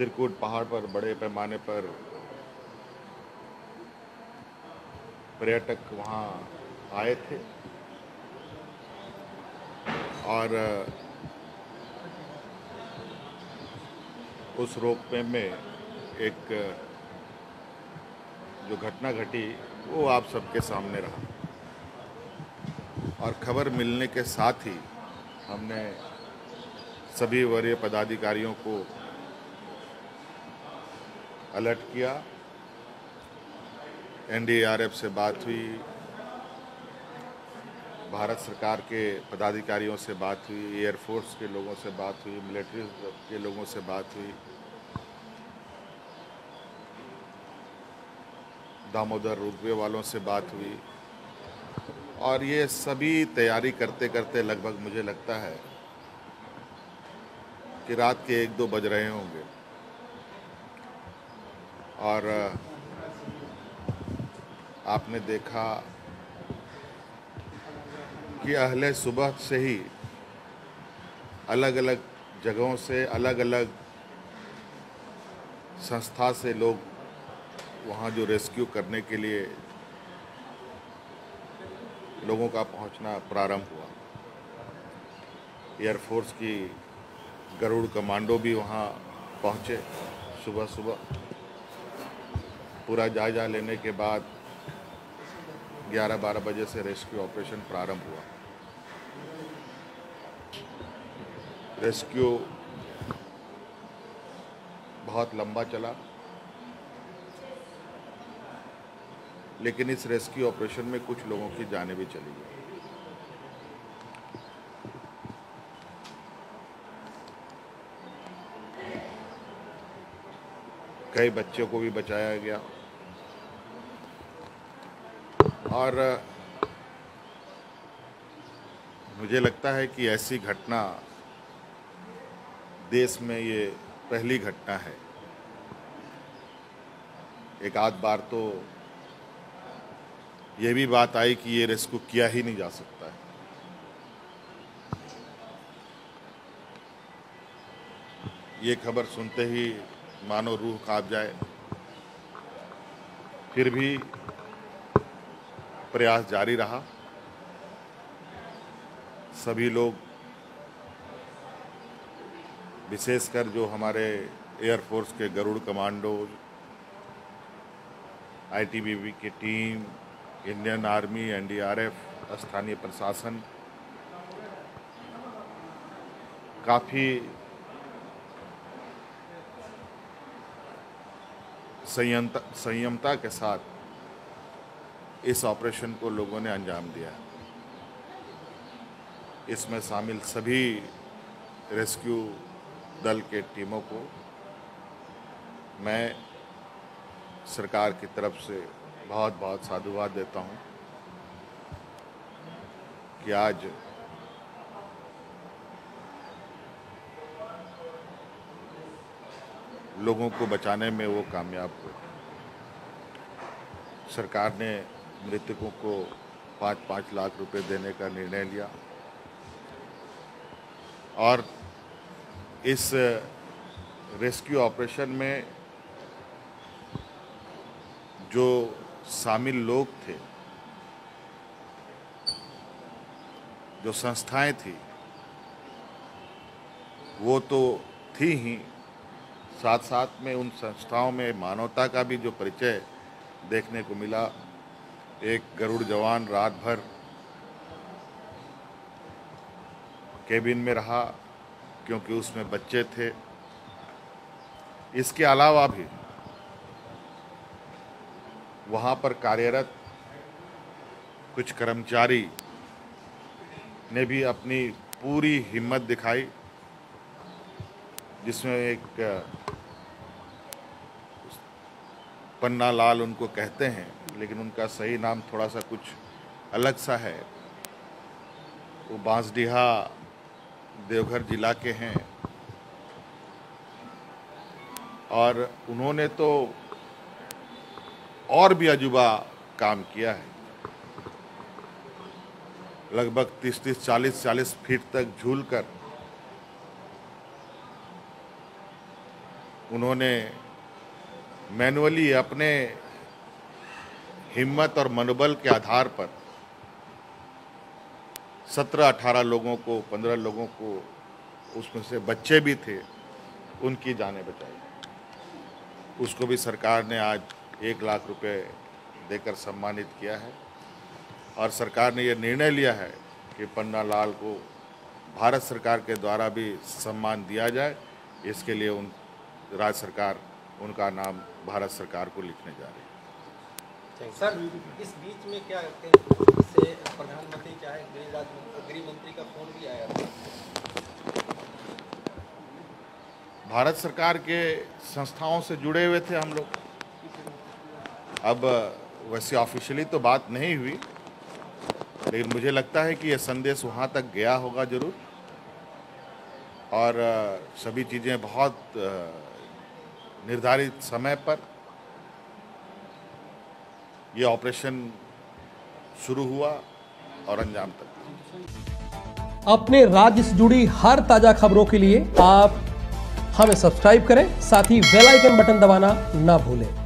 त्रिकुट पहाड़ पर बड़े पैमाने पर पर्यटक वहाँ आए थे और उस रोपवे में एक जो घटना घटी वो आप सबके सामने रहा। और खबर मिलने के साथ ही हमने सभी वरीय पदाधिकारियों को अलर्ट किया। एनडीआरएफ से बात हुई, भारत सरकार के पदाधिकारियों से बात हुई, एयरफोर्स के लोगों से बात हुई, मिलिट्री के लोगों से बात हुई, दामोदर रूपवे वालों से बात हुई और ये सभी तैयारी करते करते लगभग मुझे लगता है कि रात के 1-2 बज रहे होंगे। और आपने देखा कि अहले सुबह से ही अलग अलग जगहों से, अलग अलग संस्था से लोग वहाँ जो रेस्क्यू करने के लिए लोगों का पहुँचना प्रारंभ हुआ। एयरफोर्स की गरुड़ कमांडो भी वहाँ पहुँचे सुबह सुबह। पूरा जायजा लेने के बाद 11-12 बजे से रेस्क्यू ऑपरेशन प्रारंभ हुआ। रेस्क्यू बहुत लंबा चला, लेकिन इस रेस्क्यू ऑपरेशन में कुछ लोगों की जानें भी चली गई। कई बच्चों को भी बचाया गया और मुझे लगता है कि ऐसी घटना देश में ये पहली घटना है। एक आध बार तो ये भी बात आई कि ये रेस्क्यू किया ही नहीं जा सकता है। ये खबर सुनते ही मानो रूह कांप जाए, फिर भी प्रयास जारी रहा। सभी लोग, विशेषकर जो हमारे एयरफोर्स के गरुड़ कमांडो, आईटीबीपी की टीम, इंडियन आर्मी, एनडीआरएफ, स्थानीय प्रशासन काफ़ी संयमता के साथ इस ऑपरेशन को लोगों ने अंजाम दिया। इसमें शामिल सभी रेस्क्यू दल के टीमों को मैं सरकार की तरफ से बहुत बहुत साधुवाद देता हूं कि आज लोगों को बचाने में वो कामयाब हुए। सरकार ने मृतकों को 5-5 लाख रुपए देने का निर्णय लिया और इस रेस्क्यू ऑपरेशन में जो शामिल लोग थे, जो संस्थाएं थी, वो तो थी ही, साथ साथ में उन संस्थाओं में मानवता का भी जो परिचय देखने को मिला। एक गरुड़ जवान रात भर केबिन में रहा क्योंकि उसमें बच्चे थे। इसके अलावा भी वहाँ पर कार्यरत कुछ कर्मचारी ने भी अपनी पूरी हिम्मत दिखाई, जिसमें एक पन्ना लाल उनको कहते हैं, लेकिन उनका सही नाम थोड़ा सा कुछ अलग सा है। वो बांसडीहा देवघर जिला के हैं और उन्होंने तो और भी अजूबा काम किया है। लगभग 30-40 फीट तक झूलकर उन्होंने मैनुअली अपने हिम्मत और मनोबल के आधार पर 17-18 लोगों को 15 लोगों को, उसमें से बच्चे भी थे, उनकी जानें बचाई। उसको भी सरकार ने आज 1 लाख रुपए देकर सम्मानित किया है। और सरकार ने यह निर्णय लिया है कि पन्ना लाल को भारत सरकार के द्वारा भी सम्मान दिया जाए। इसके लिए उन राज्य सरकार उनका नाम भारत सरकार को लिखने जा रही है। सर, इस बीच में क्या से प्रधानमंत्री चाहे गृह मंत्री का फोन भी आया था। भारत सरकार के संस्थाओं से जुड़े हुए थे हम लोग। अब वैसे ऑफिशियली तो बात नहीं हुई, लेकिन मुझे लगता है कि यह संदेश वहां तक गया होगा जरूर। और सभी चीज़ें बहुत निर्धारित समय पर ये ऑपरेशन शुरू हुआ और अंजाम तक। अपने राज्य से जुड़ी हर ताजा खबरों के लिए आप हमें सब्सक्राइब करें, साथ ही बेल आइकन बटन दबाना ना भूलें।